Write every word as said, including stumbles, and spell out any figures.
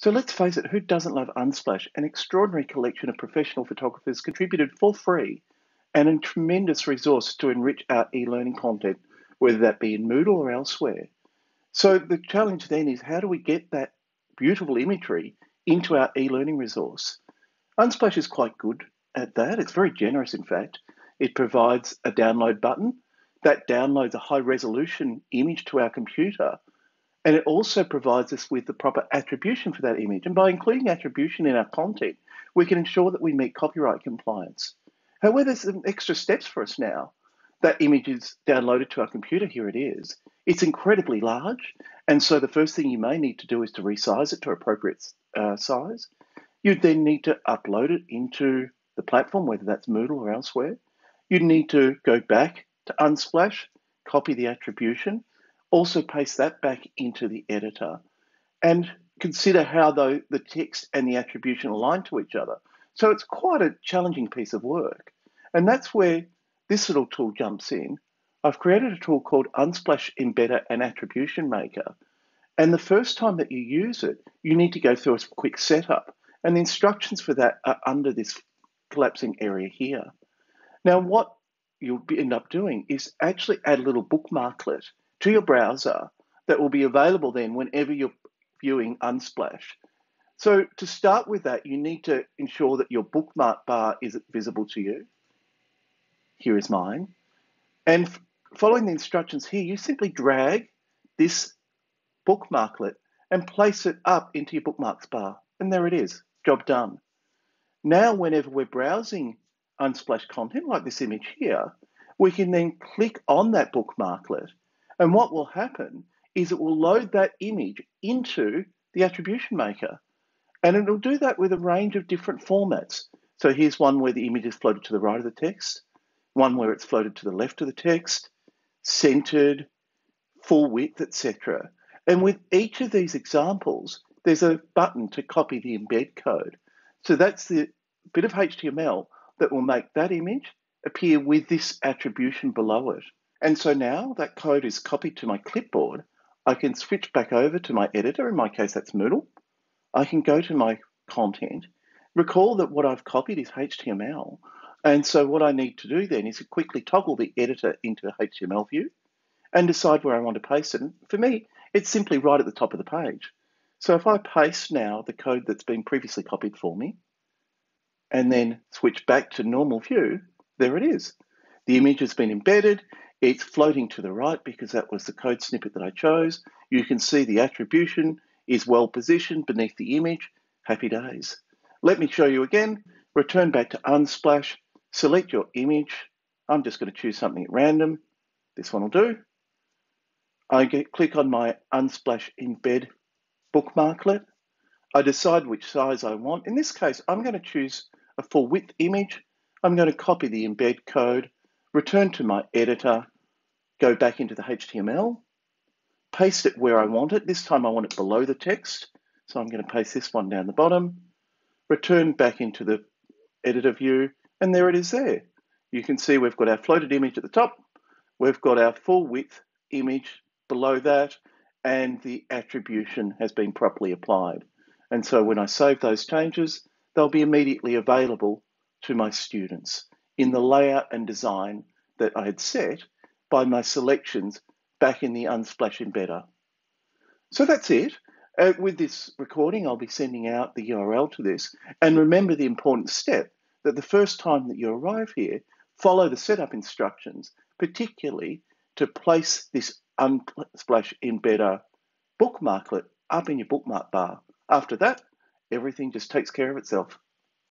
So let's face it, who doesn't love Unsplash? An extraordinary collection of professional photographers contributed for free and a tremendous resource to enrich our e-learning content, whether that be in Moodle or elsewhere. So the challenge then is, how do we get that beautiful imagery into our e-learning resource? Unsplash is quite good at that. It's very generous, in fact. It provides a download button that downloads a high-resolution image to our computer, and it also provides us with the proper attribution for that image. And by including attribution in our content, we can ensure that we meet copyright compliance. However, there's some extra steps for us now. That image is downloaded to our computer. Here it is. It's incredibly large, and so the first thing you may need to do is to resize it to appropriate uh, size. You'd then need to upload it into the platform, whether that's Moodle or elsewhere. You'd need to go back to Unsplash, copy the attribution, also paste that back into the editor, and consider how though the text and the attribution align to each other. So it's quite a challenging piece of work. And that's where this little tool jumps in. I've created a tool called Unsplash Embedder and Attribution Maker. And the first time that you use it, you need to go through a quick setup. And the instructions for that are under this collapsing area here. Now, what you'll end up doing is actually add a little bookmarklet to your browser that will be available then whenever you're viewing Unsplash. So to start with that, you need to ensure that your bookmark bar is visible to you. Here is mine. And following the instructions here, you simply drag this bookmarklet and place it up into your bookmarks bar. And there it is, job done. Now, whenever we're browsing Unsplash content like this image here, we can then click on that bookmarklet, and what will happen is it will load that image into the attribution maker, and it'll do that with a range of different formats. So here's one where the image is floated to the right of the text, one where it's floated to the left of the text, centered, full width, et cetera. And with each of these examples, there's a button to copy the embed code. So that's the bit of H T M L that will make that image appear with this attribution below it. And so now that code is copied to my clipboard. I can switch back over to my editor. In my case, that's Moodle. I can go to my content. Recall that what I've copied is H T M L. And so what I need to do then is to quickly toggle the editor into H T M L view and decide where I want to paste it. And for me, it's simply right at the top of the page. So if I paste now the code that's been previously copied for me and then switch back to normal view, there it is. The image has been embedded. It's floating to the right because that was the code snippet that I chose. You can see the attribution is well positioned beneath the image. Happy days. Let me show you again. Return back to Unsplash. Select your image. I'm just going to choose something at random. This one will do. I get, click on my Unsplash Embed bookmarklet. I decide which size I want. In this case, I'm going to choose a full width image. I'm going to copy the embed code, return to my editor, go back into the H T M L, paste it where I want it. This time I want it below the text. So I'm going to paste this one down the bottom, return back into the editor view, and there it is there. You can see we've got our floated image at the top. We've got our full width image below that, and the attribution has been properly applied. And so when I save those changes, they'll be immediately available to my students in the layout and design that I had set by my selections back in the Unsplash Embedder. So that's it. Uh, with this recording, I'll be sending out the U R L to this. And remember the important step that the first time that you arrive here, follow the setup instructions, particularly to place this Unsplash Embedder bookmarklet up in your bookmark bar. After that, everything just takes care of itself.